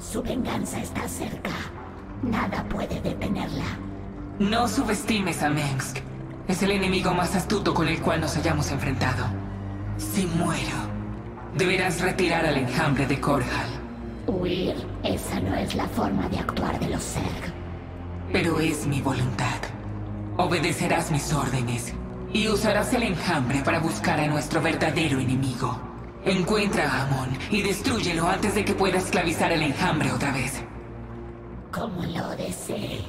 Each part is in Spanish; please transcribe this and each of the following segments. Su venganza está cerca. Nada puede detenerla. No subestimes a Mengsk. Es el enemigo más astuto con el cual nos hayamos enfrentado. Si muero, deberás retirar al enjambre de Korhal. Huir, esa no es la forma de actuar de los Zerg. Pero es mi voluntad. Obedecerás mis órdenes y usarás el enjambre para buscar a nuestro verdadero enemigo. Encuentra a Amon y destrúyelo antes de que pueda esclavizar el enjambre otra vez. Como lo desee.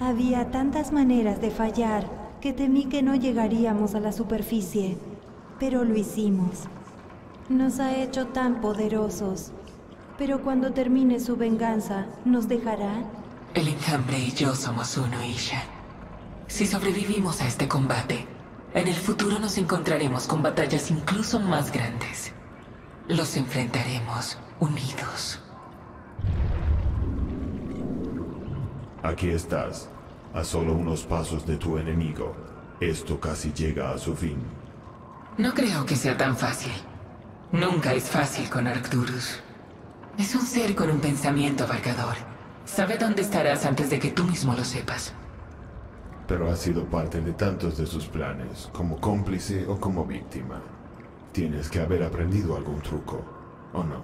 Había tantas maneras de fallar que temí que no llegaríamos a la superficie, pero lo hicimos. Nos ha hecho tan poderosos, pero cuando termine su venganza, ¿nos dejará? El enjambre y yo somos uno, Isha. Si sobrevivimos a este combate, en el futuro nos encontraremos con batallas incluso más grandes. Los enfrentaremos unidos. Aquí estás, a solo unos pasos de tu enemigo. Esto casi llega a su fin. No creo que sea tan fácil. Nunca es fácil con Arcturus. Es un ser con un pensamiento abarcador. Sabe dónde estarás antes de que tú mismo lo sepas. Pero has sido parte de tantos de sus planes, como cómplice o como víctima. Tienes que haber aprendido algún truco, ¿o no?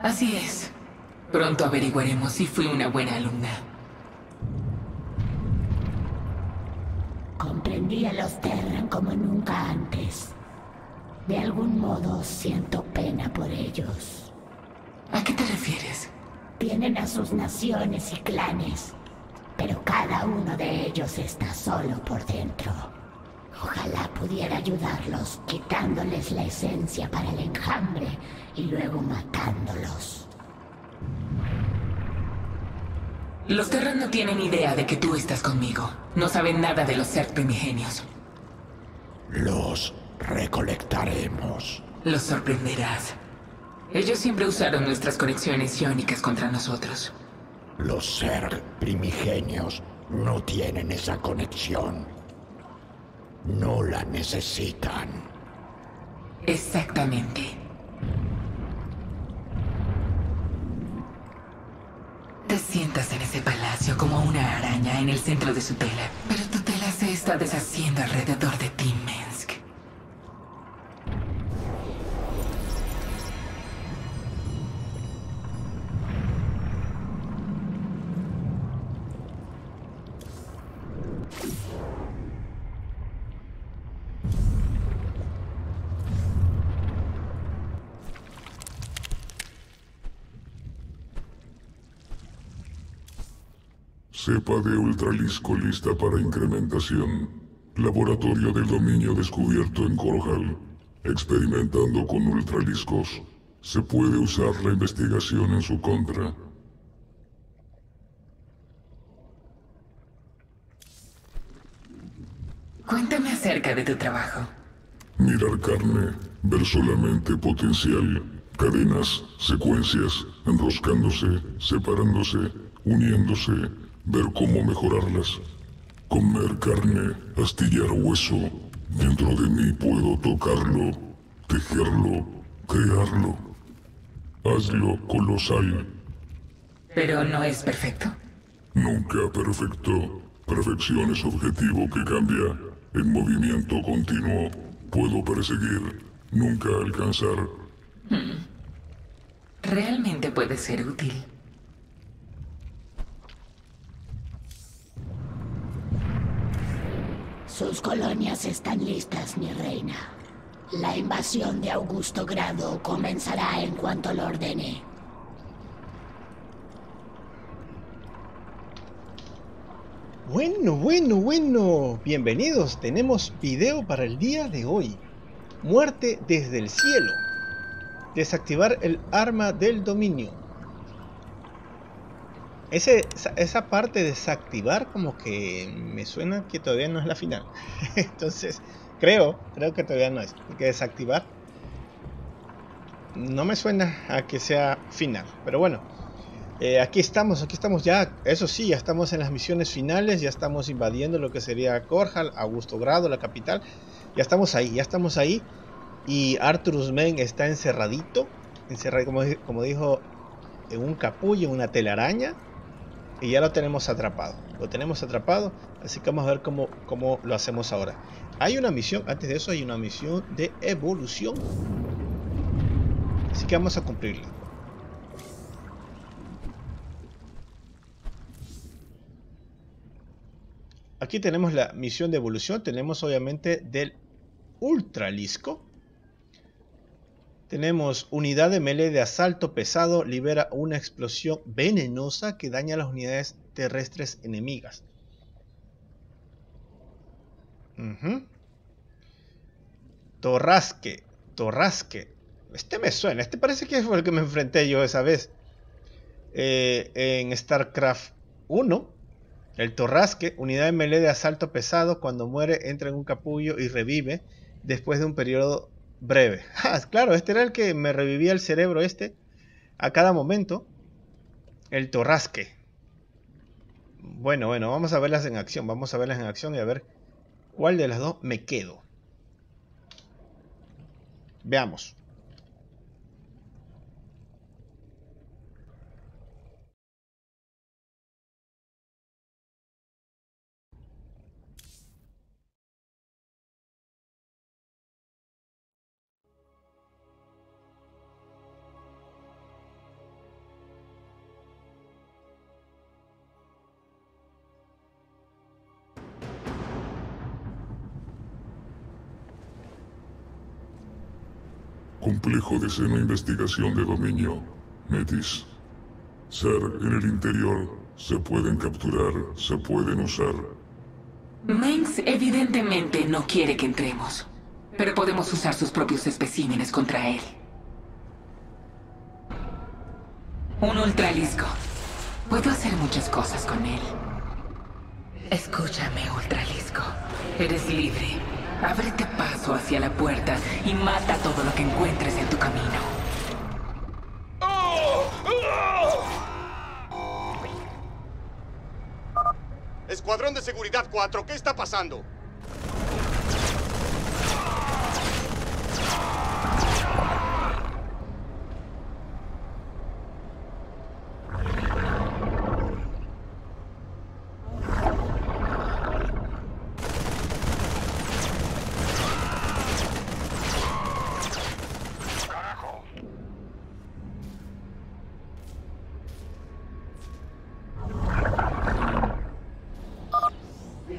Así es. Pronto averiguaremos si fui una buena alumna. Comprendí a los Terran como nunca antes. De algún modo siento pena por ellos. ¿A qué te refieres? Tienen a sus naciones y clanes, pero cada uno de ellos está solo por dentro. Ojalá pudiera ayudarlos quitándoles la esencia para el enjambre y luego matándolos. Los Terran no tienen idea de que tú estás conmigo. No saben nada de los Zerg primigenios. Los recolectaremos. Los sorprenderás. Ellos siempre usaron nuestras conexiones psiónicas contra nosotros. Los Zerg primigenios no tienen esa conexión. No la necesitan. Exactamente. Te sientas en ese palacio como una araña en el centro de su tela, pero tu tela se está deshaciendo alrededor de ti, Mengsk. Cepa de Ultralisco lista para incrementación. Laboratorio del dominio descubierto en Korhal. Experimentando con Ultraliscos. Se puede usar la investigación en su contra. Cuéntame acerca de tu trabajo. Mirar carne. Ver solamente potencial. Cadenas, secuencias, enroscándose, separándose, uniéndose. Ver cómo mejorarlas. Comer carne, astillar hueso. Dentro de mí puedo tocarlo, tejerlo, crearlo. Hazlo colosal. ¿Pero no es perfecto? Nunca perfecto. Perfección es objetivo que cambia. En movimiento continuo. Puedo perseguir, nunca alcanzar. Realmente puede ser útil. Sus colonias están listas, mi reina. La invasión de Augustogrado comenzará en cuanto lo ordene. Bueno. Bienvenidos, tenemos video para el día de hoy. Muerte desde el cielo. Desactivar el arma del dominio. Esa parte de desactivar como que me suena que todavía no es la final. Entonces, creo que todavía no es. Porque desactivar no me suena a que sea final. Pero bueno, Aquí estamos ya, eso sí, ya estamos en las misiones finales, ya estamos invadiendo lo que sería Korhal, Augustogrado, la capital. Ya estamos ahí y Arthas Menethil está encerradito como dijo, en un capullo, en una telaraña, y ya lo tenemos atrapado, así que vamos a ver cómo lo hacemos ahora. Hay una misión, antes de eso hay una misión de evolución, así que vamos a cumplirla. Aquí tenemos la misión de evolución, tenemos obviamente del Ultralisco. Tenemos unidad de melee de asalto pesado, libera una explosión venenosa que daña a las unidades terrestres enemigas. Torrasque. Este me suena, este parece que fue el que me enfrenté yo esa vez. En StarCraft 1. El Torrasque, unidad de melee de asalto pesado, cuando muere entra en un capullo y revive después de un periodo breve. Ah, claro, este era el que me revivía el cerebro a cada momento. El Torrasque. Bueno, vamos a verlas en acción, y a ver cuál de las dos me quedo. Veamos. Complejo de seno investigación de dominio, Metis. Zerg en el interior, se pueden capturar, se pueden usar. Mengsk evidentemente no quiere que entremos, pero podemos usar sus propios especímenes contra él. Un ultralisco. Puedo hacer muchas cosas con él. Escúchame, ultralisco. Eres libre. Ábrete paso hacia la puerta y mata todo lo que encuentres en tu camino. Escuadrón de Seguridad 4, ¿qué está pasando?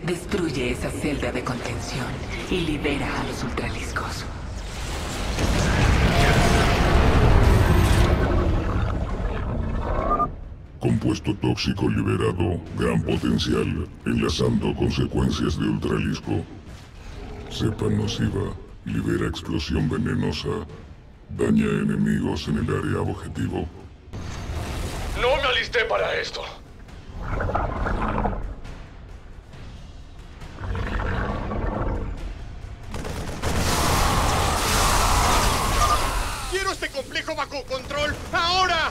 Destruye esa celda de contención y libera a los ultraliscos. Compuesto tóxico liberado, gran potencial, enlazando consecuencias de ultralisco. Cepa nociva, libera explosión venenosa, daña enemigos en el área objetivo. No me alisté para esto. ¡Bajo control! ¡Ahora!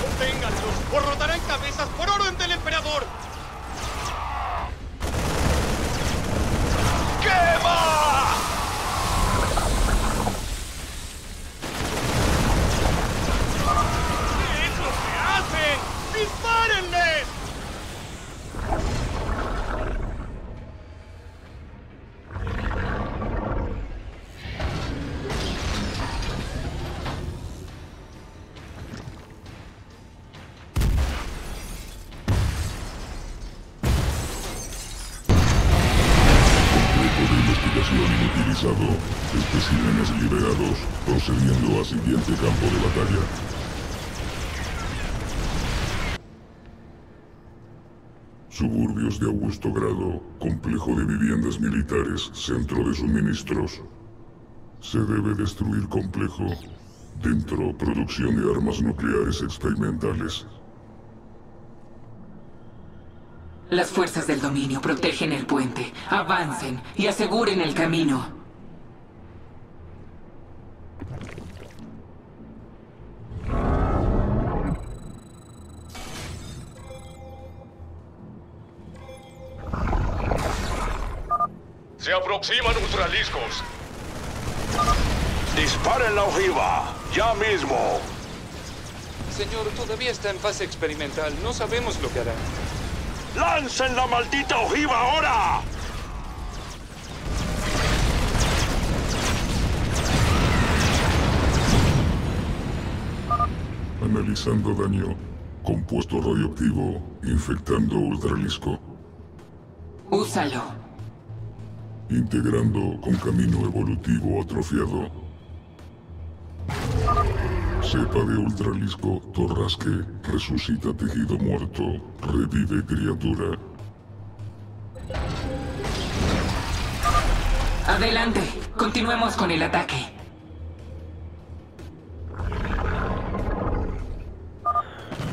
¡Conténganlos! ¡Borrotarán cabezas por orden del emperador! Especímenes liberados, procediendo a siguiente campo de batalla. Suburbios de Augustogrado, complejo de viviendas militares, centro de suministros. Se debe destruir complejo. Dentro, producción de armas nucleares experimentales. Las fuerzas del dominio protegen el puente. Avancen y aseguren el camino. Se aproximan ultraliscos. Disparen la ojiva, ya mismo. Señor, todavía está en fase experimental. No sabemos lo que hará. ¡Lancen la maldita ojiva ahora! Analizando daño. Compuesto radioactivo infectando ultralisco. Úsalo. Integrando con camino evolutivo atrofiado. Cepa de ultralisco, Torrasque, resucita tejido muerto, revive criatura. Adelante, continuemos con el ataque.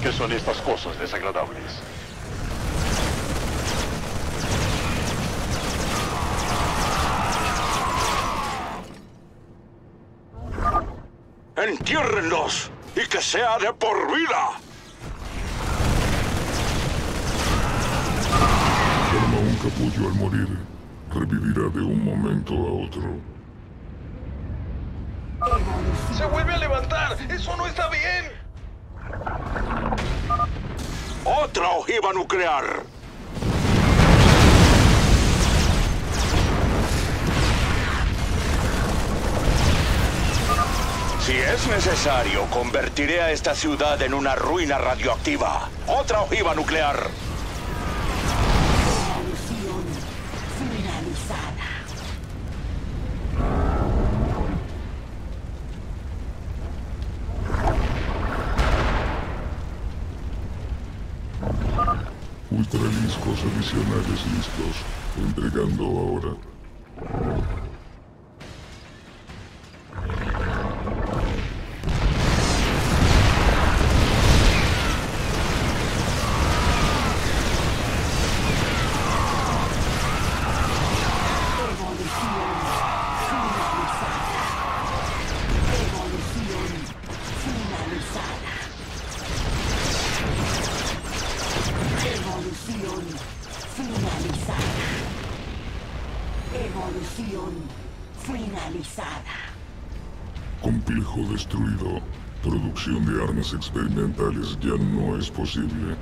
¿Qué son estas cosas desagradables? ¡Entiérrenlos! ¡Y que sea de por vida! Forma un capullo al morir. Revivirá de un momento a otro. ¡Se vuelve a levantar! ¡Eso no está bien! ¡Otra ojiva nuclear! Si es necesario, convertiré a esta ciudad en una ruina radioactiva. ¡Otra ojiva nuclear! Ultraliscos adicionales listos. Entregando ahora. Destruido. Producción de armas experimentales ya no es posible.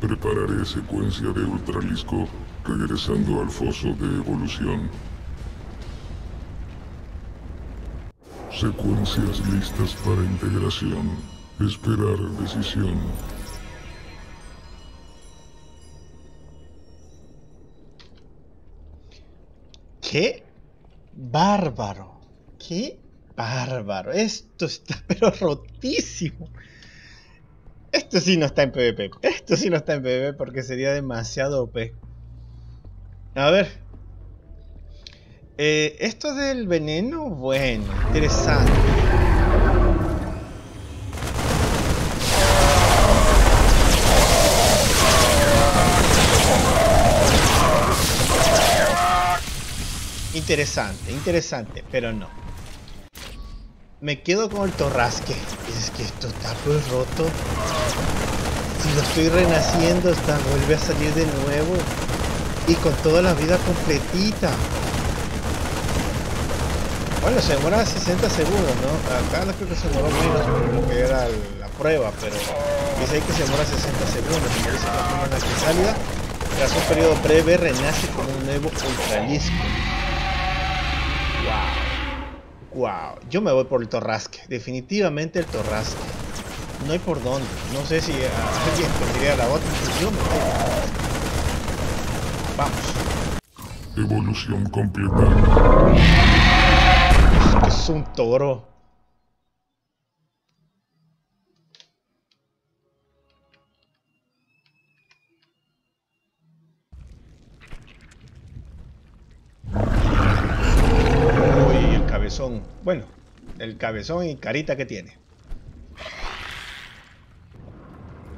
Prepararé secuencia de ultralisco regresando al foso de evolución. Secuencias listas para integración. Esperar decisión. ¡Qué bárbaro! ¡Qué bárbaro! Esto está pero rotísimo. Esto sí no está en PvP. Esto sí no está en PvP porque sería demasiado OP. A ver. Esto del veneno, bueno, interesante. Interesante, interesante, pero no. Me quedo con el Torrasque. Es que esto está pues roto. Si lo estoy renaciendo, hasta vuelve a salir de nuevo. Y con toda la vida completita. Bueno, se demora 60 segundos, ¿no? Acá creo que se demoró menos de lo que era la prueba, pero dice ahí que se demora 60 segundos. Me parece que la salida, tras un periodo breve, renace con un nuevo ultralisco. Wow. Wow, yo me voy por el Torrasque, definitivamente el Torrasque. No hay por dónde, no sé si alguien podría la otra, yo me voy. Vamos. Evolución completa. Es un toro. Cabezón, bueno, el cabezón y carita que tiene.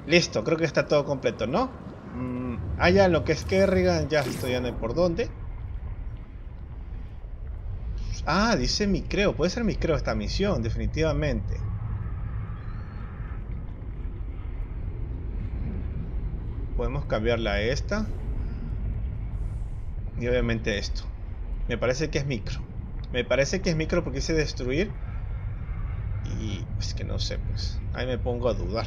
Listo, creo que está todo completo, ¿no? Ya lo que es Kerrigan, ya estoy en el por dónde. Ah, dice micreo. Puede ser micreo esta misión, definitivamente. Podemos cambiarla a esta. Y obviamente esto. Me parece que es micro. Me parece que es micro porque hice destruir. Y es que no sé, pues. Ahí me pongo a dudar.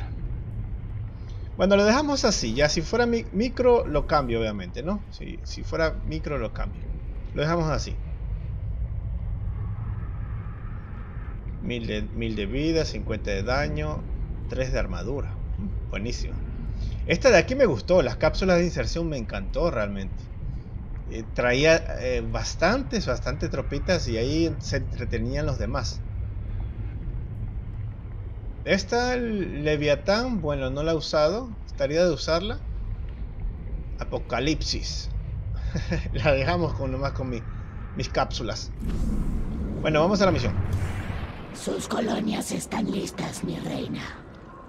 Bueno, lo dejamos así. Ya si fuera micro lo cambio, obviamente, ¿no? Si fuera micro lo cambio. Lo dejamos así. 1000 de vida, 50 de daño, 3 de armadura. Buenísimo. Esta de aquí me gustó. Las cápsulas de inserción me encantó realmente. Traía bastante tropitas y ahí se entretenían los demás. Esta Leviatán, bueno, no la he usado. Estaría de usarla. Apocalipsis. La dejamos con nomás con mis cápsulas. Bueno, vamos a la misión. Sus colonias están listas, mi reina.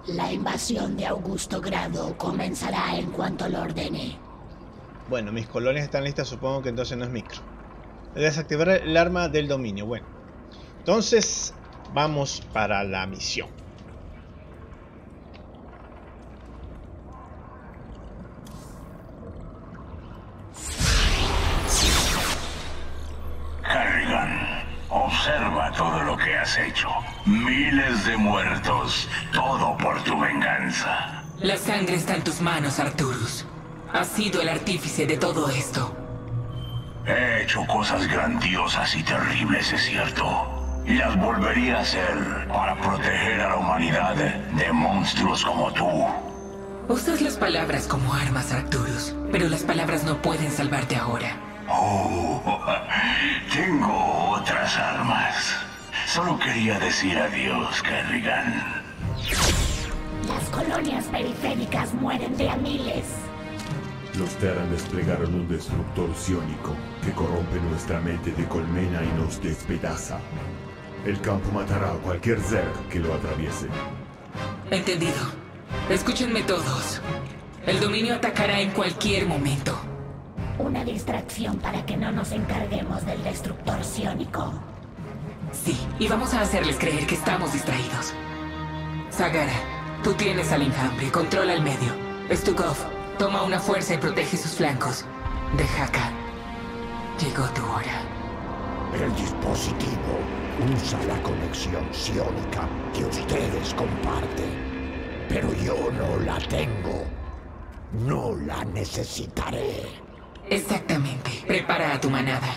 La invasión de Augustogrado comenzará en cuanto lo ordene. Bueno, mis colonias están listas, supongo que entonces no es micro. Desactivar el arma del dominio. Bueno, entonces... vamos para la misión. Kerrigan, observa todo lo que has hecho. Miles de muertos, todo por tu venganza. La sangre está en tus manos, Arturus. Has sido el artífice de todo esto. He hecho cosas grandiosas y terribles, es cierto. Y las volvería a hacer para proteger a la humanidad de monstruos como tú. Usas las palabras como armas, Arcturus, pero las palabras no pueden salvarte ahora. Oh, tengo otras armas. Solo quería decir adiós, Kerrigan. Las colonias periféricas mueren de a miles. Los Terran desplegaron un destructor psiónico que corrompe nuestra mente de colmena y nos despedaza. El campo matará a cualquier Zerg que lo atraviese. Entendido. Escúchenme todos. El dominio atacará en cualquier momento. Una distracción para que no nos encarguemos del destructor psiónico. Sí, y vamos a hacerles creer que estamos distraídos. Zagara, tú tienes al enjambre, controla el medio. Stukov, toma una fuerza y protege sus flancos. Dehaka, llegó tu hora. El dispositivo usa la conexión psiónica que ustedes comparten. Pero yo no la tengo. No la necesitaré. Exactamente. Prepara a tu manada.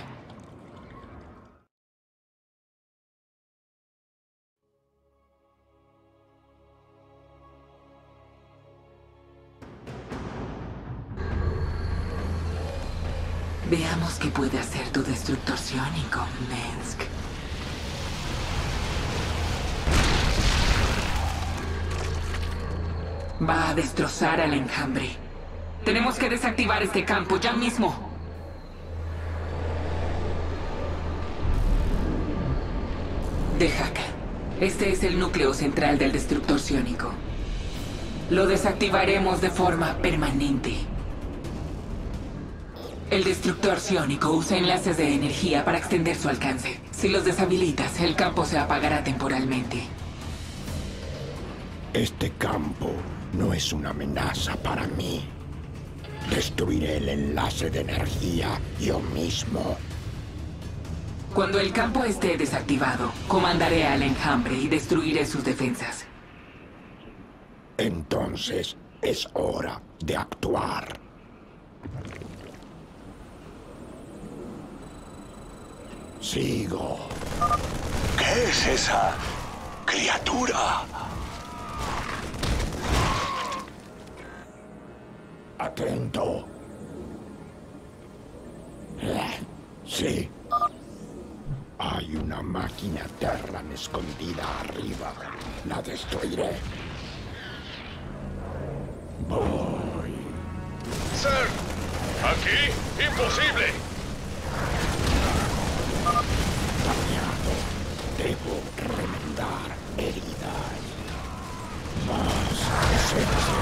Veamos qué puede hacer tu destructor psiónico, Mengsk. Va a destrozar al enjambre. Tenemos que desactivar este campo ya mismo. Dehaka, este es el núcleo central del destructor psiónico. Lo desactivaremos de forma permanente. El destructor psiónico usa enlaces de energía para extender su alcance. Si los deshabilitas, el campo se apagará temporalmente. Este campo no es una amenaza para mí. Destruiré el enlace de energía yo mismo. Cuando el campo esté desactivado, comandaré al enjambre y destruiré sus defensas. Entonces es hora de actuar. Sigo. ¿Qué es esa criatura? Atento. Sí. Hay una máquina Terran escondida arriba. La destruiré. Voy. Sir, aquí, imposible. Debo remendar heridas. Más esencia.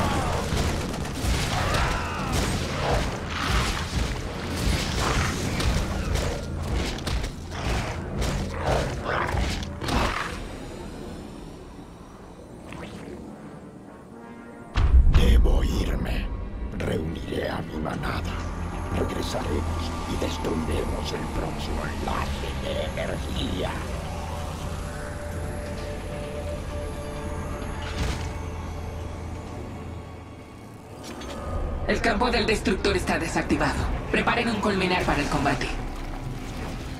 mismo enlace de energía. El campo del destructor está desactivado. Preparen un colmenar para el combate.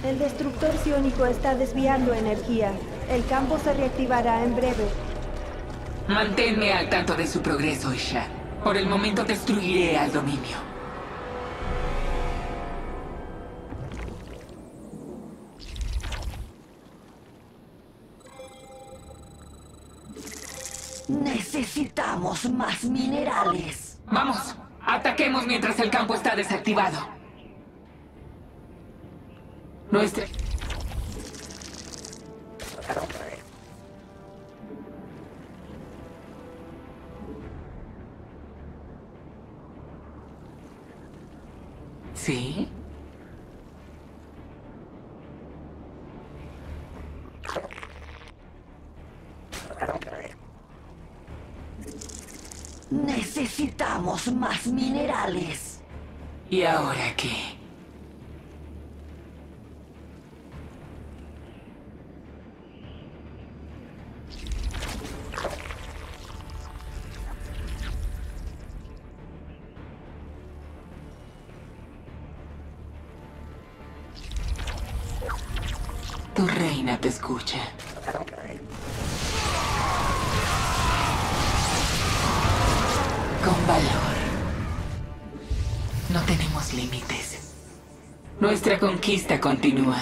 El destructor psiónico está desviando energía. El campo se reactivará en breve. Manténme al tanto de su progreso, Isha. Por el momento destruiré al dominio. Necesitamos más minerales. Vamos, ataquemos mientras el campo está desactivado. Nuestra... ¿Sí? Necesitamos más minerales. ¿Y ahora qué? Tu reina te escucha. Con valor. No tenemos límites. Nuestra conquista continúa.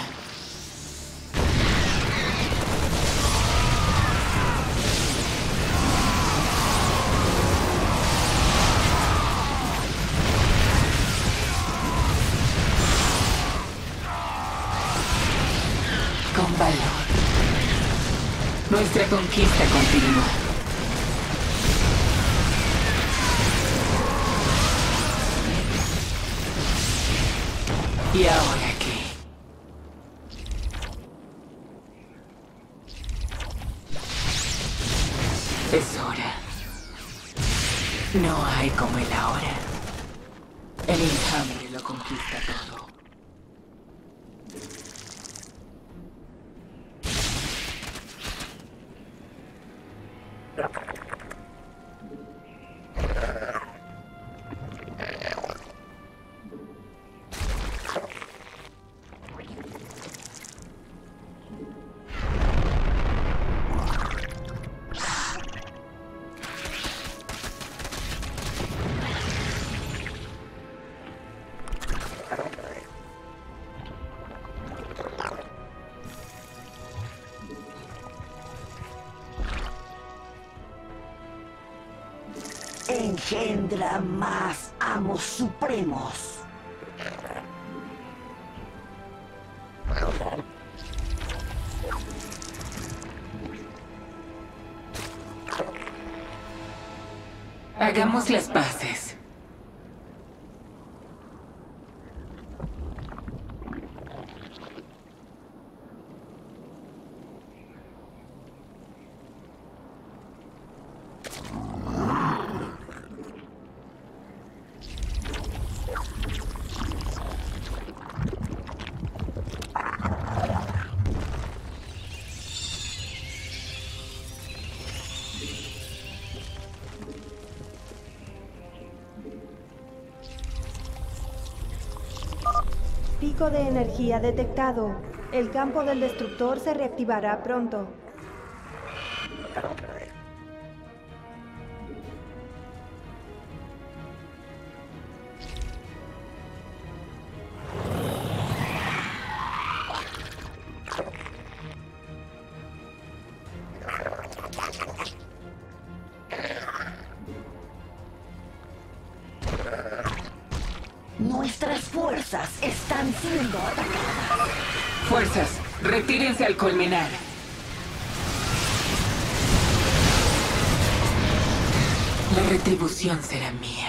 Con valor. Nuestra conquista continúa. ¿Y ahora qué? Es hora. No hay como el ahora. El enjambre lo conquista todo. Engendra más amos supremos. Hagamos las paces. Pico de energía detectado. El campo del destructor se reactivará pronto. Nuestras fuerzas están siendo atacadas. Fuerzas, retírense al colmenar. La retribución será mía.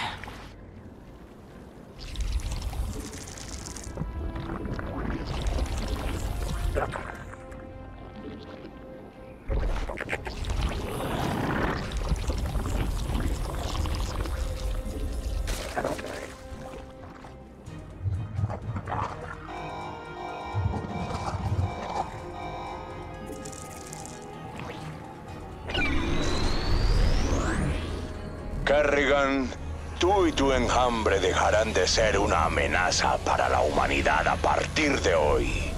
Kerrigan, tú y tu enjambre dejarán de ser una amenaza para la humanidad a partir de hoy.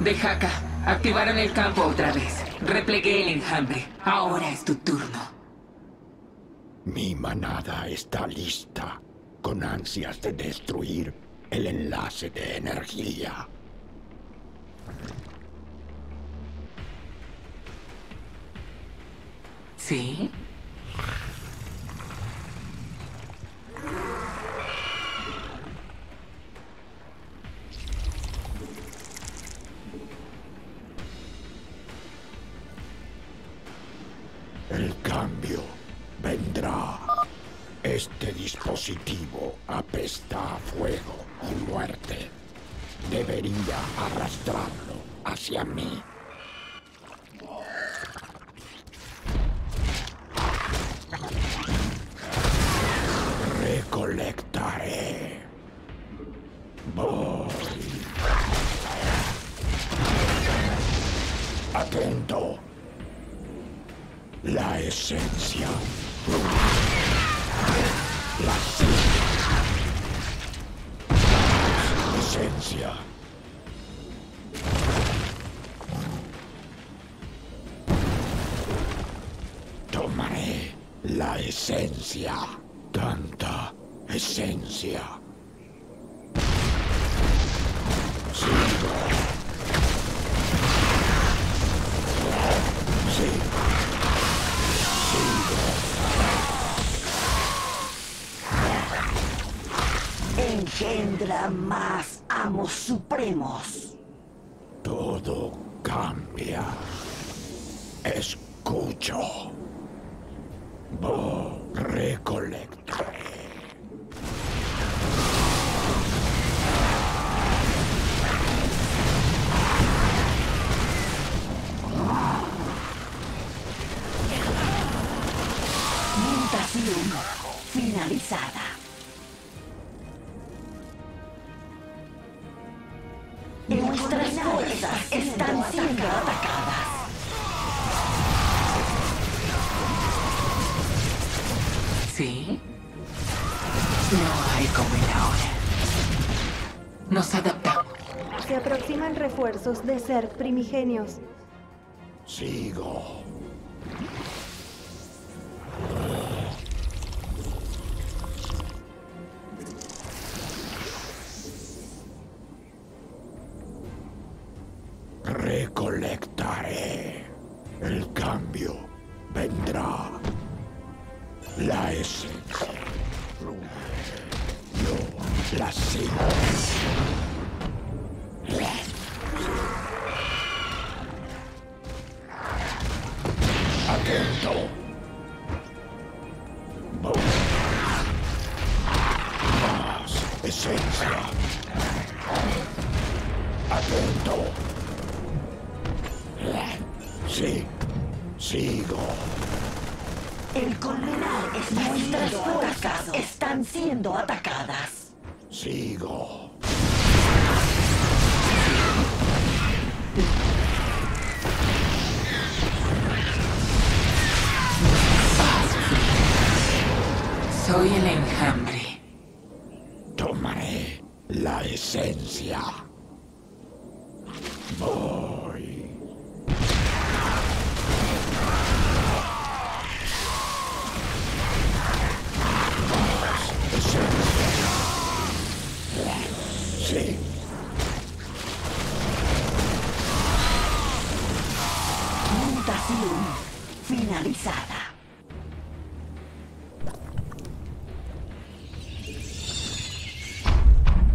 Dehaka, activaron el campo otra vez. Replegué el enjambre. Ahora es tu turno. Mi manada está lista, con ansias de destruir el enlace de energía. ¿Sí? El cambio vendrá. Este dispositivo apesta a fuego y muerte. Debería arrastrarlo hacia mí. Recolectaré. Voy. Atento. La esencia. La esencia. Tomaré la esencia. Tanta esencia. Sigo. Engendra más amos supremos. Todo cambia. Escucho. Voy, recolectaré. Mutación finalizada. Nuestras fuerzas están siendo atacadas. ¿Sí? No hay como en la hora. Nos adaptamos. Se aproximan refuerzos de Zerg primigenios. Sigo. Recolectaré. El cambio vendrá. La esencia. Yo la sigo. Atento. Más esencia. Atento. Sí, sigo. El colmenar es nuestras fuerzas están siendo atacadas. Sigo. Soy el enjambre. Tomaré la esencia. Voy. Sí. Mutación finalizada.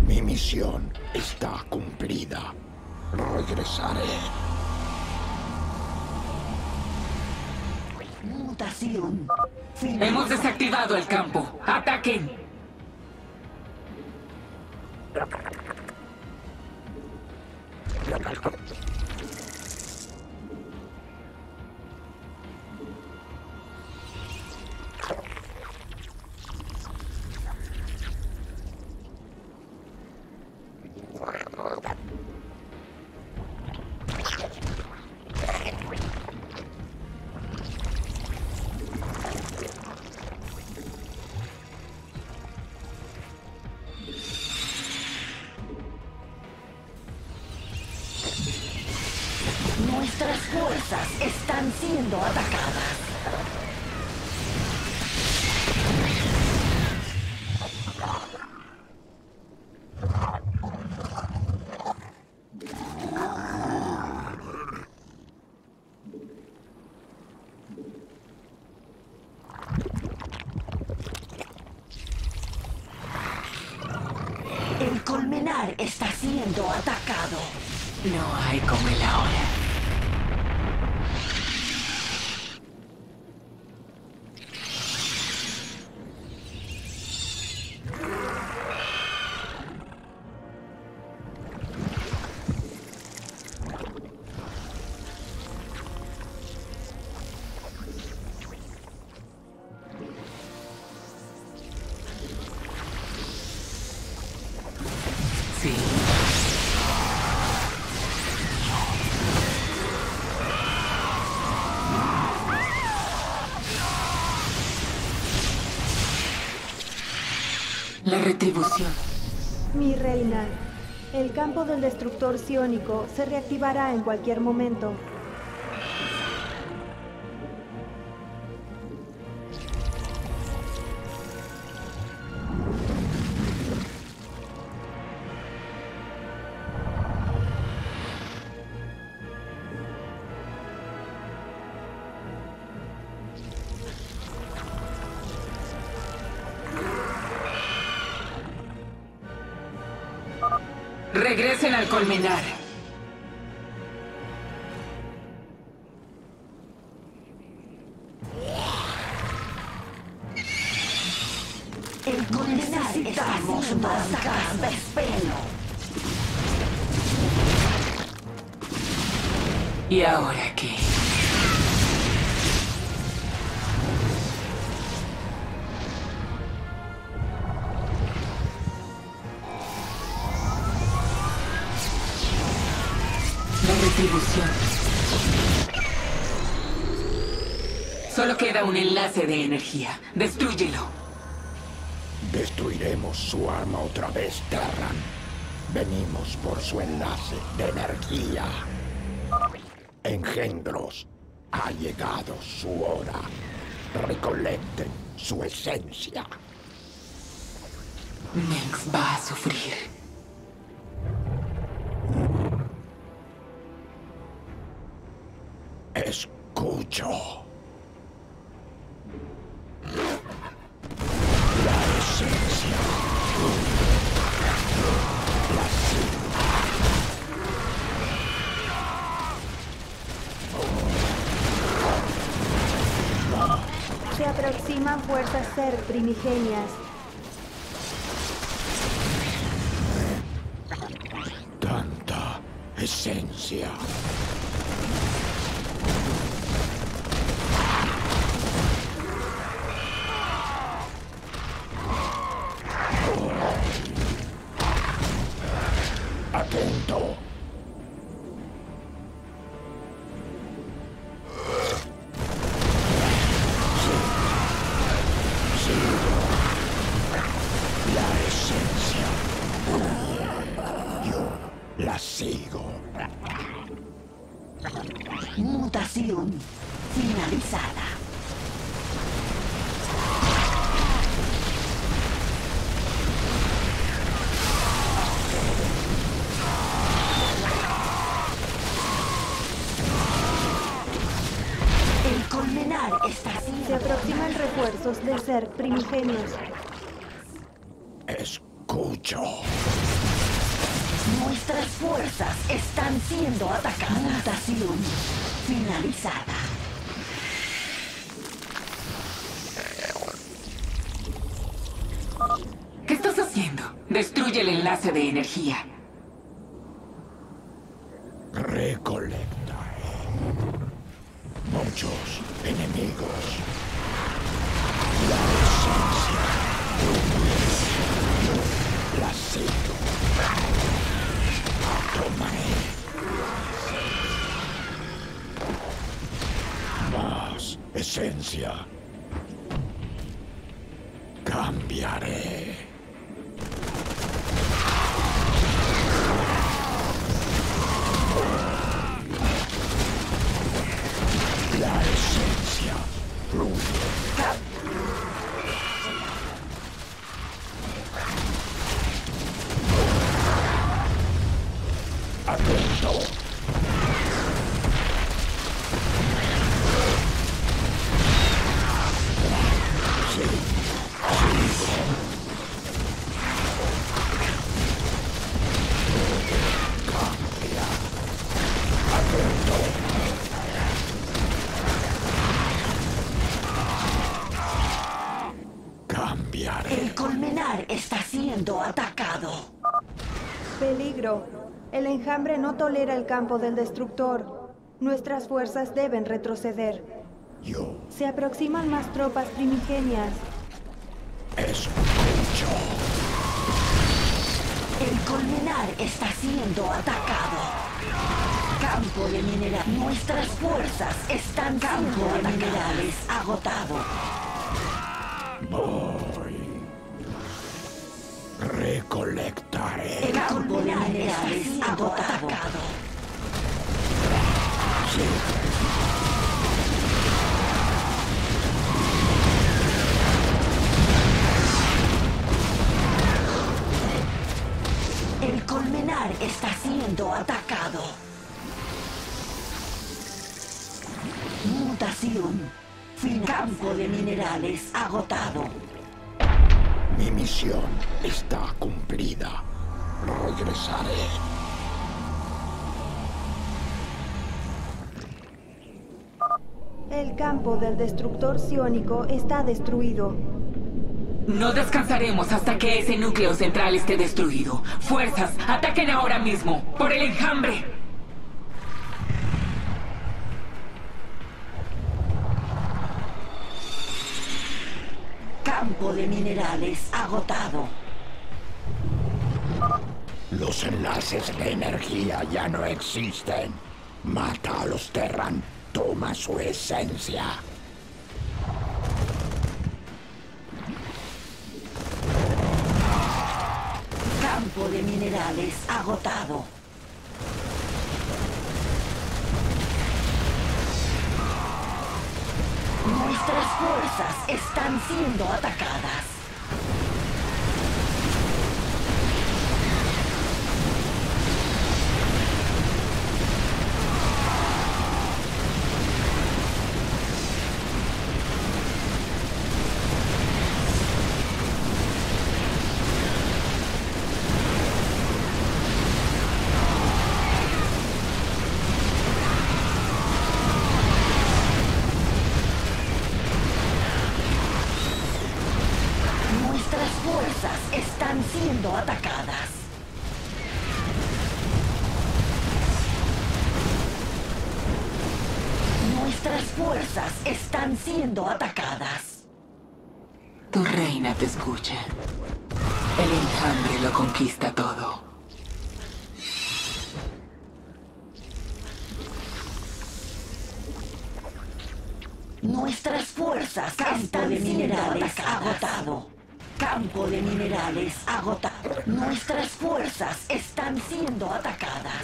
Mi misión está cumplida. Regresaré. Mutación finalizada. Hemos desactivado el campo. ¡Ataquen! Nuestras fuerzas están siendo atacadas. El colmenar está siendo atacado. No hay como el ahora. Mi reina, el campo del destructor psiónico se reactivará en cualquier momento. Regresen al colmenar. El colmenar está siendo atacado de pelo. ¿Y ahora qué? Solo queda un enlace de energía. Destrúyelo. Destruiremos su arma otra vez, Terran. Venimos por su enlace de energía. Engendros, ha llegado su hora. Recolecten su esencia. Mengsk va a sufrir. Escucho. La esencia. La cima. Se aproximan fuerzas Zerg primigenias. Tanta esencia. Mutación finalizada. El colmenar está siendo... Se aproximan refuerzos de ser primigenios. Escucho. Nuestras fuerzas están siendo atacadas. Mutación finalizada. ¿Qué estás haciendo? Destruye el enlace de energía. Recolecta muchos enemigos. La esencia. La sigo. Tomaré más esencia. Cambiaré. El enjambre no tolera el campo del destructor. Nuestras fuerzas deben retroceder. Se aproximan más tropas primigenias. Escucho. El colmenar está siendo atacado. Campo de minerales. Nuestras fuerzas están campo de minerales agotado. Recolectaré. El campo de minerales agotado. Sí. El colmenar está siendo atacado. Mutación. Fin. Campo de minerales agotado. Mi misión está cumplida. Regresaré. El campo del destructor psiónico está destruido. No descansaremos hasta que ese núcleo central esté destruido. Fuerzas, ataquen ahora mismo. ¡Por el enjambre! Campo de minerales agotado. Los enlaces de energía ya no existen. Mata a los Terran. Toma su esencia. Campo de minerales agotado. Nuestras fuerzas están siendo atacadas. Siendo atacadas. Tu reina te escucha. El enjambre lo conquista todo. Nuestras fuerzas están de minerales agotado. Campo de minerales agotado. Nuestras fuerzas están siendo atacadas.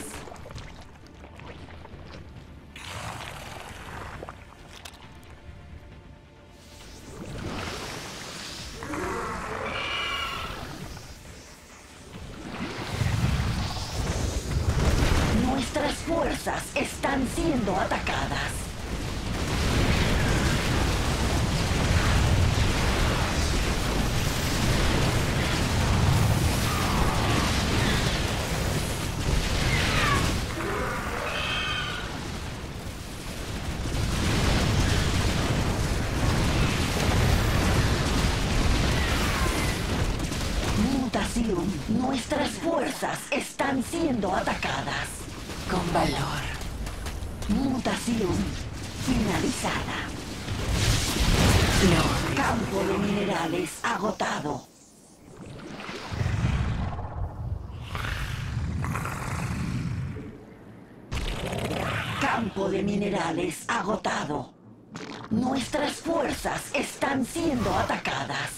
Están siendo atacadas. Mutación. Nuestras fuerzas están siendo atacadas. Con valor. Mutación finalizada. No. Campo de minerales agotado. Campo de minerales agotado. Nuestras fuerzas están siendo atacadas.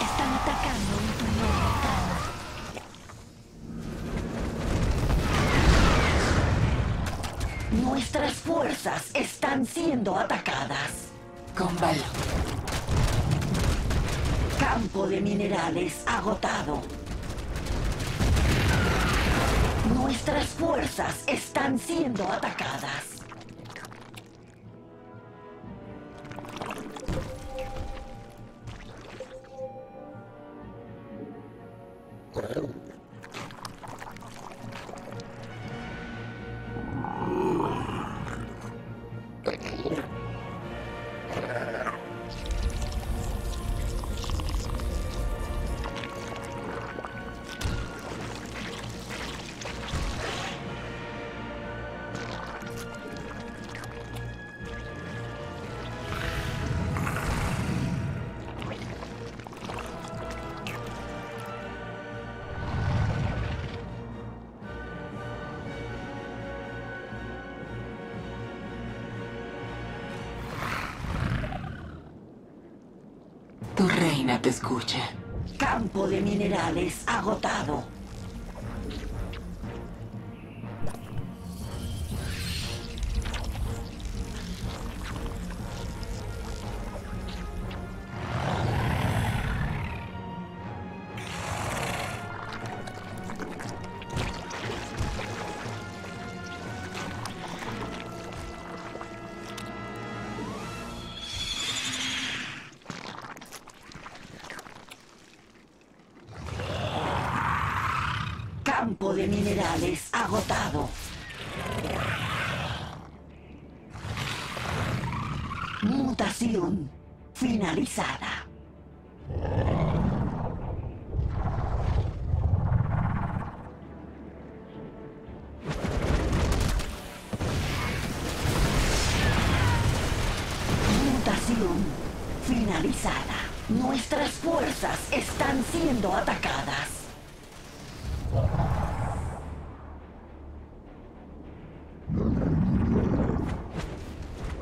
Están atacando un túnel. Nuestras fuerzas están siendo atacadas. Con valor. Campo de minerales agotado. Nuestras Nuestras fuerzas están siendo atacadas. Tu reina te escucha. Campo de minerales agotado. Campo de minerales agotado. Mutación finalizada. Mutación finalizada. Nuestras fuerzas están siendo atacadas.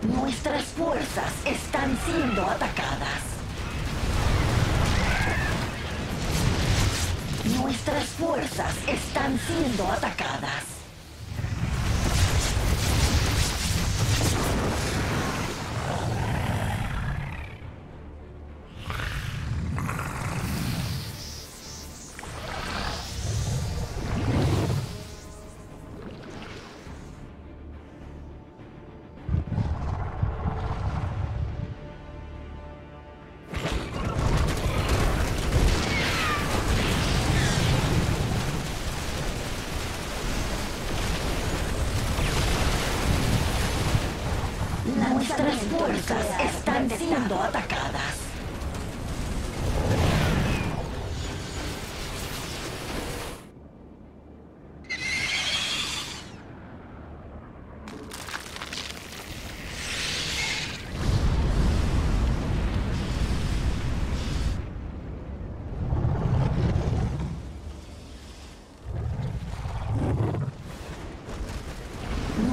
Nuestras fuerzas están siendo atacadas. Nuestras fuerzas están siendo atacadas.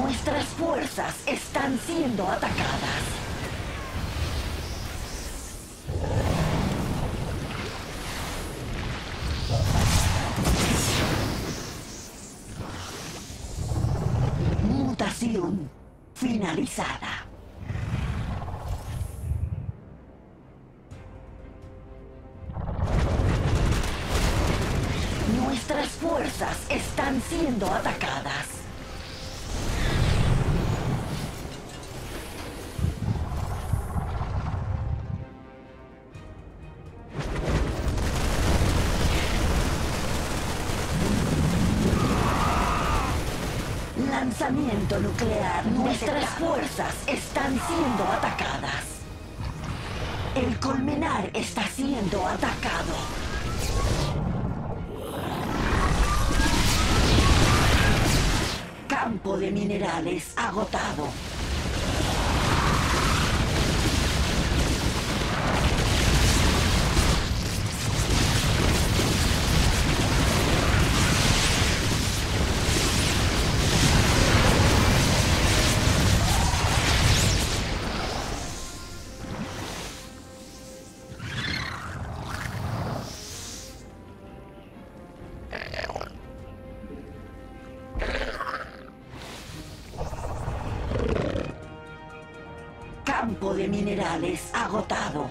Nuestras fuerzas están siendo atacadas. Nuestras fuerzas están siendo atacadas. Mutación finalizada. Nuestras fuerzas están siendo atacadas. Lanzamiento nuclear. Nuestras fuerzas están siendo atacadas. El colmenar está siendo atacado. Campo de minerales agotado. Campo de minerales agotado.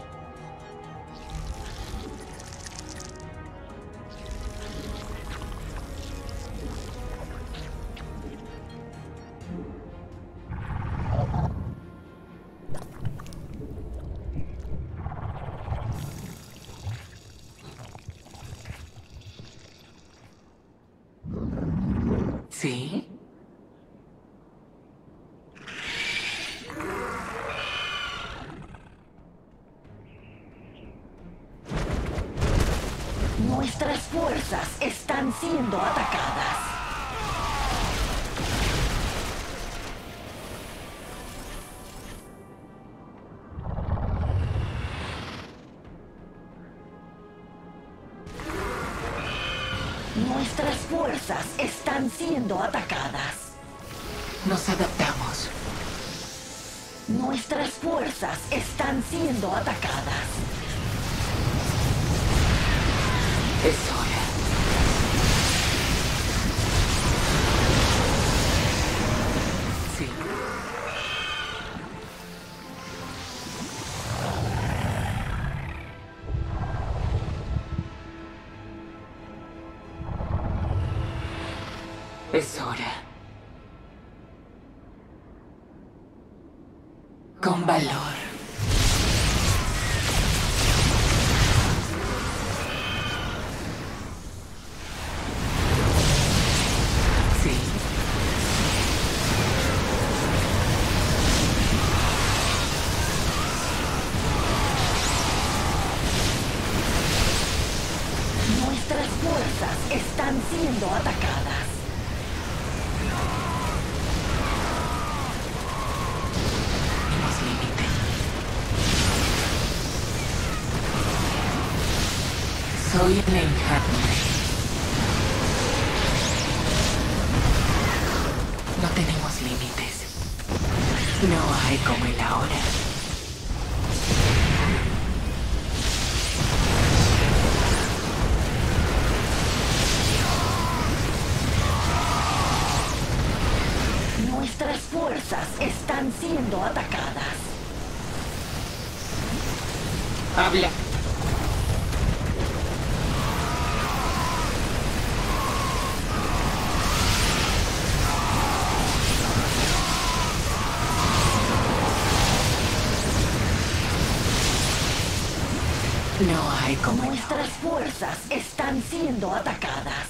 ¿Sí? Nuestras fuerzas están siendo atacadas. Nuestras fuerzas están siendo atacadas. Nos adaptamos. Nuestras fuerzas están siendo atacadas. Es hora. Sí. Es hora. Con valor. Nuestras fuerzas están siendo atacadas.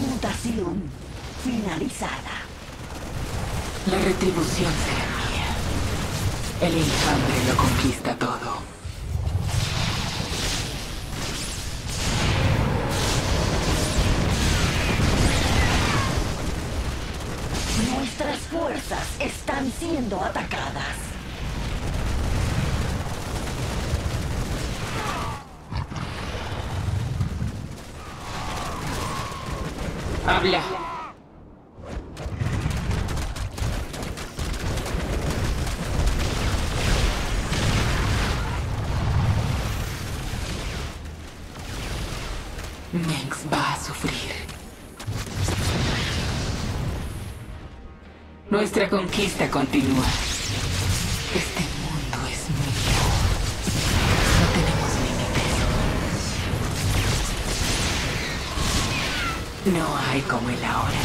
Mutación finalizada. La retribución será mía. El enjambre lo conquista todo. Nuestras fuerzas están siendo atacadas. Habla. Mengsk va a sufrir. Nuestra conquista continúa. Este mundo es mío. No tenemos límites. No hay como el ahora.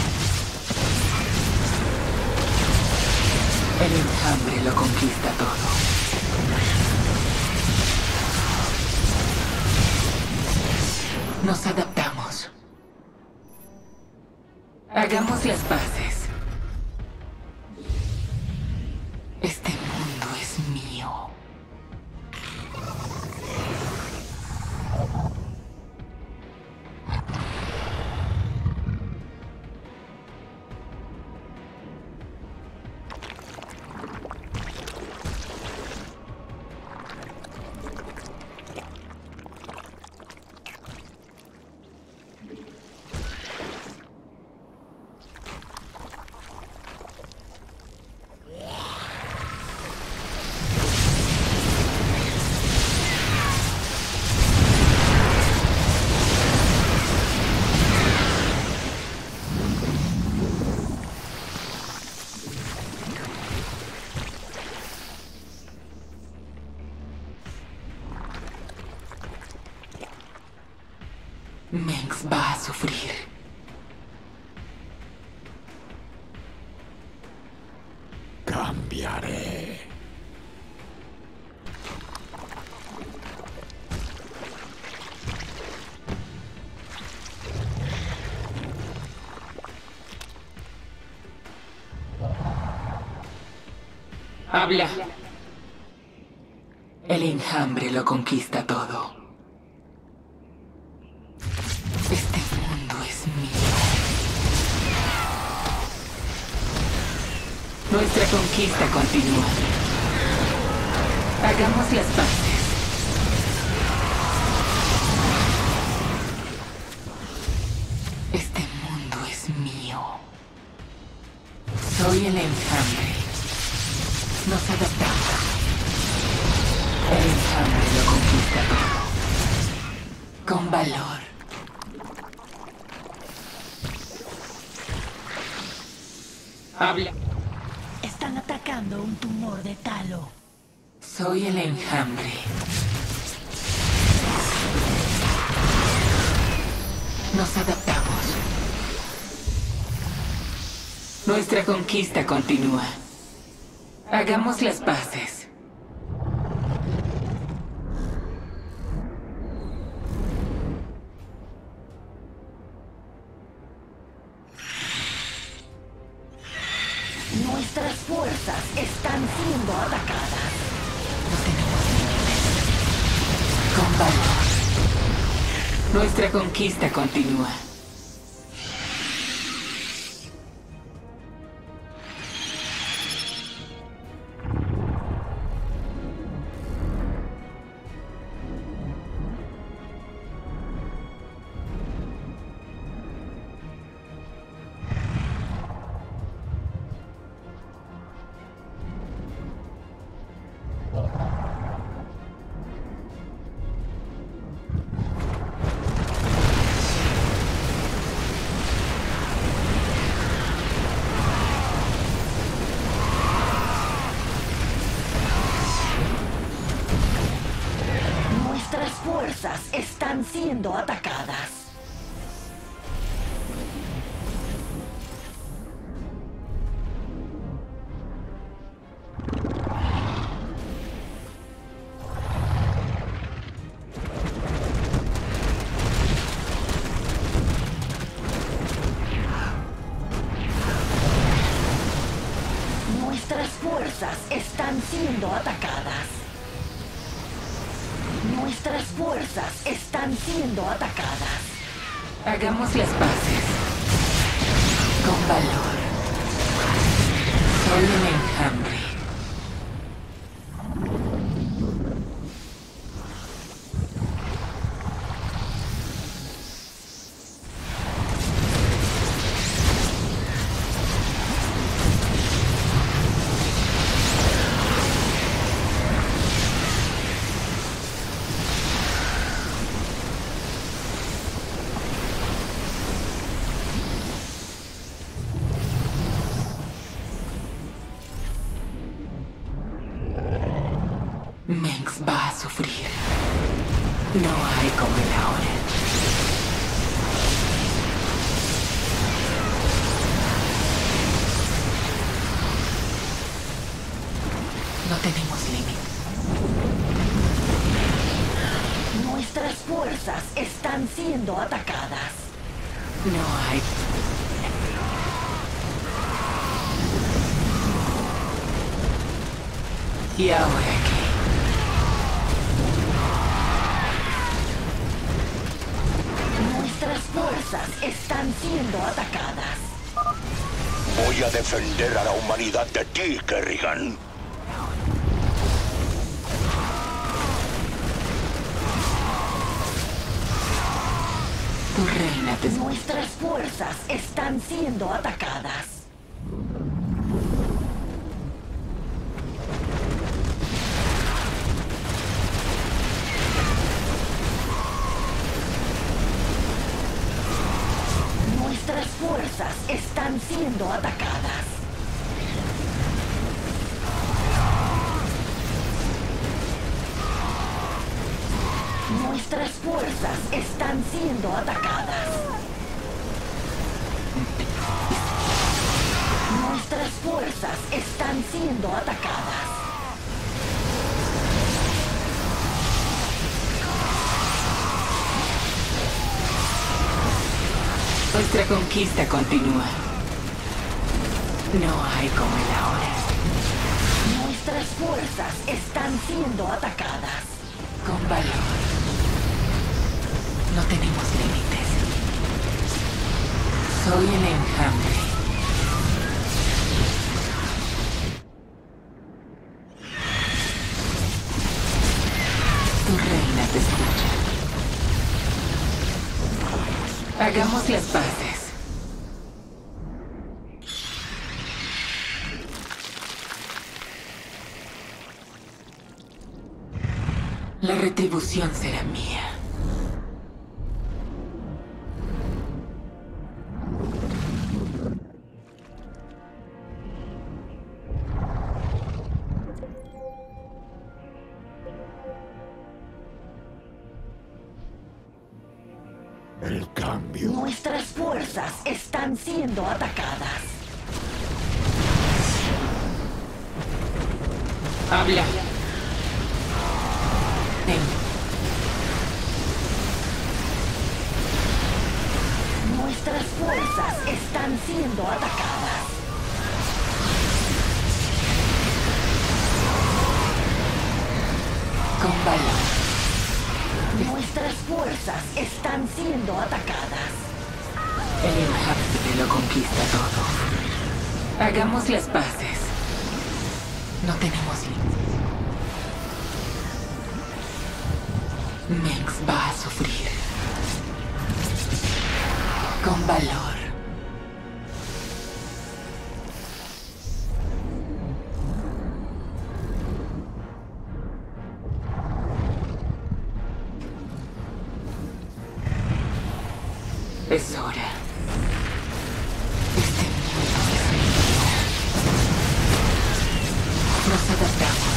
El enjambre lo conquista todo. Nos adaptamos. Hagamos las paces. Este mundo es mío. Habla. El enjambre lo conquista todo. Este mundo es mío. Nuestra conquista continúa. Hagamos las paces. Este mundo es mío. Soy el enjambre. Nos adaptamos. El enjambre lo conquista todo. Con valor. Habla. Están atacando un tumor de talo. Soy el enjambre. Nos adaptamos. Nuestra conquista continúa. Hagamos las paces. Nuestras fuerzas están siendo atacadas. No tenemos límites. Con valor. Nuestra conquista continúa. Están siendo atacadas. Nuestras fuerzas están siendo atacadas. Nuestras fuerzas están siendo atacadas. Hagamos las paces. Con valor. Soy un enjambre. Mengsk va a sufrir. No hay como el ahora. No tenemos límites. Nuestras fuerzas están siendo atacadas. No hay... ¿Y ahora qué? Nuestras fuerzas están siendo atacadas. Voy a defender a la humanidad de ti, Kerrigan. Tu reina te... Nuestras fuerzas están siendo atacadas. Nuestras fuerzas están siendo atacadas. Nuestras fuerzas están siendo atacadas. Nuestras fuerzas están siendo atacadas. Nuestra conquista continúa. No hay como el ahora. Nuestras fuerzas están siendo atacadas. Con valor. No tenemos límites. Soy el Enjambre. Tu reina te escucha. Hagamos las paces. La retribución será mía. El cambio. Nuestras fuerzas están siendo atacadas. Habla. Nuestras fuerzas están siendo atacadas. Con valor. Nuestras fuerzas están siendo atacadas. El Enjambre lo conquista todo. Hagamos las paces. No tenemos límites. Mengsk va a sufrir. Con valor. Es hora. Este miedo es mi vida. Nos adaptamos.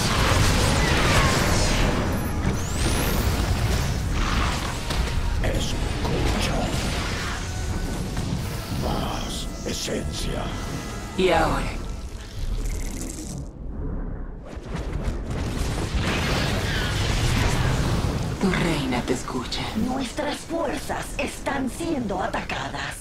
Esencia. Y ahora. Tu reina te escucha. Nuestras fuerzas están siendo atacadas.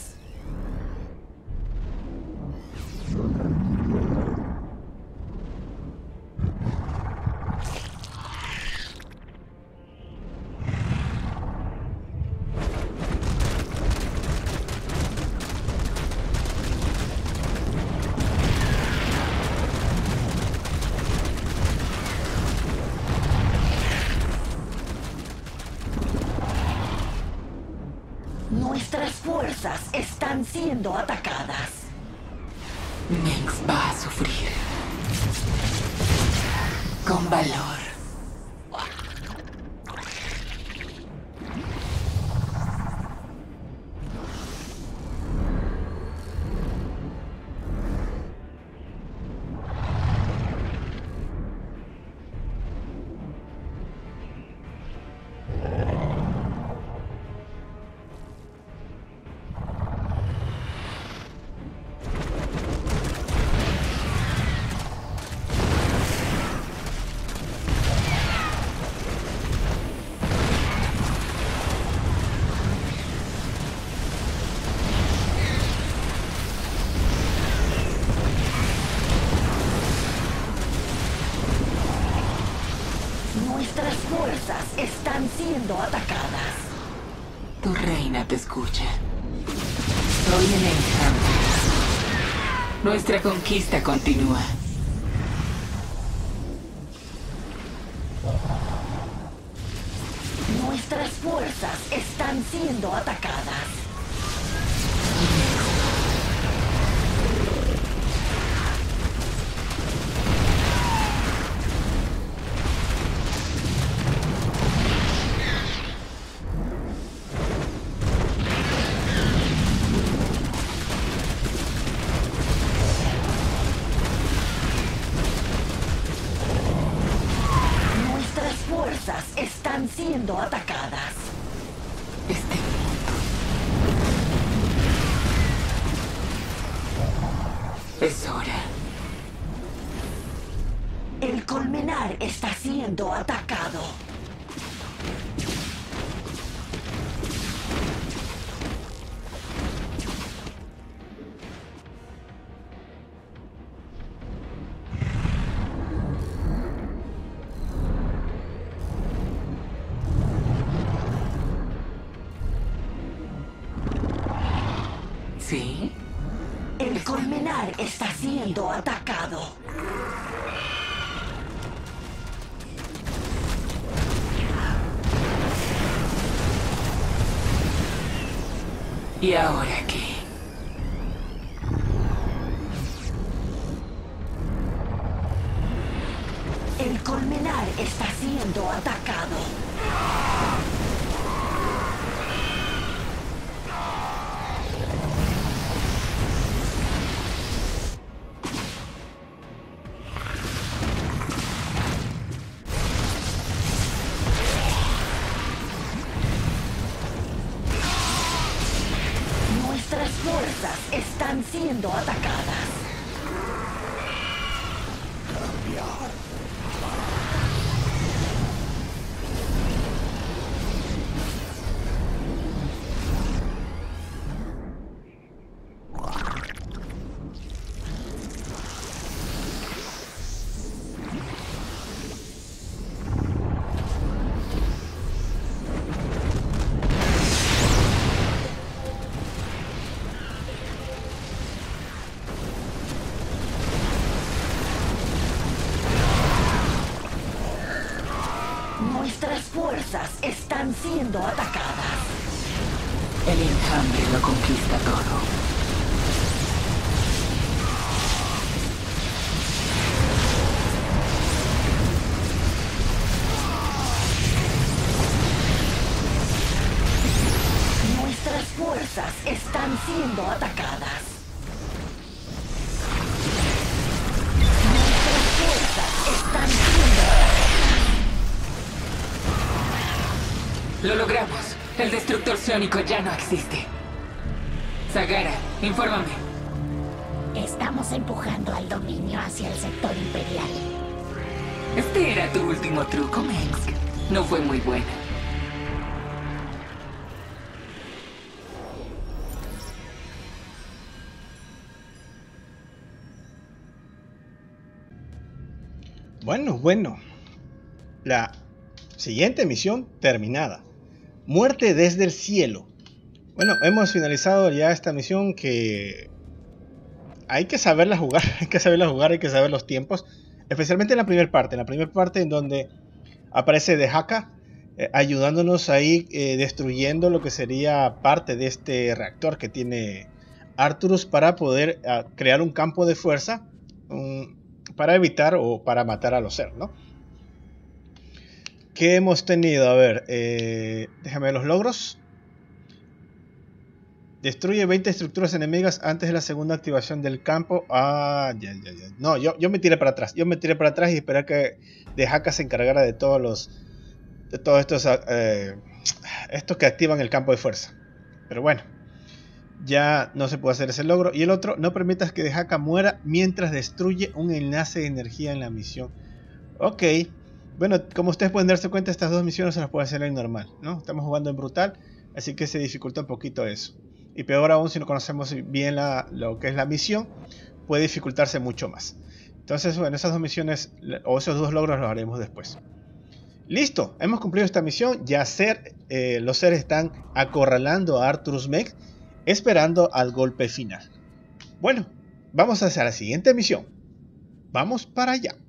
Nuestras fuerzas están siendo atacadas. Mengsk va a sufrir. Con valor. Nuestras fuerzas están siendo atacadas. Tu reina te escucha. Soy el Enjambre. Nuestra conquista continúa. Nuestras fuerzas están siendo atacadas. Están siendo atacadas. Este mundo. Es hora. El colmenar está siendo atacado. ¿Sí? El colmenar está siendo atacado. ¿Y ahora qué? El colmenar está siendo atacado. Nuestras fuerzas están siendo atacadas. Están siendo atacadas. El enjambre lo conquista todo. Nuestras fuerzas están siendo atacadas. Nuestras fuerzas están siendo atacadas. Lo logramos. El destructor psiónico ya no existe. Zagara, infórmame. Estamos empujando al dominio hacia el sector imperial. Este era tu último truco, Mengsk. No fue muy bueno. Bueno. La siguiente misión terminada. Muerte desde el cielo. Bueno, hemos finalizado ya esta misión que hay que saberla jugar, hay que saber los tiempos. Especialmente en la primera parte, en donde aparece Dehaka ayudándonos ahí destruyendo lo que sería parte de este reactor que tiene Arthas para poder crear un campo de fuerza para evitar o para matar a los Zerg, ¿no? ¿Qué hemos tenido? A ver, déjame ver los logros. Destruye 20 estructuras enemigas antes de la segunda activación del campo. Ah, ya. No, yo me tiré para atrás. Y esperé que Dehaka se encargara de todos los... estos que activan el campo de fuerza. Pero bueno, ya no se puede hacer ese logro. Y el otro, no permitas que Dehaka muera mientras destruye un enlace de energía en la misión. Ok. Bueno, como ustedes pueden darse cuenta, estas dos misiones se las puede hacer en normal, ¿no? Estamos jugando en brutal, así que se dificulta un poquito eso. Y peor aún, si no conocemos bien lo que es la misión, puede dificultarse mucho más. Entonces, bueno, esas dos misiones, o esos dos logros los haremos después. ¡Listo! Hemos cumplido esta misión. Ya los seres están acorralando a Arthas Menethil, esperando al golpe final. Bueno, vamos hacia la siguiente misión. Vamos para allá.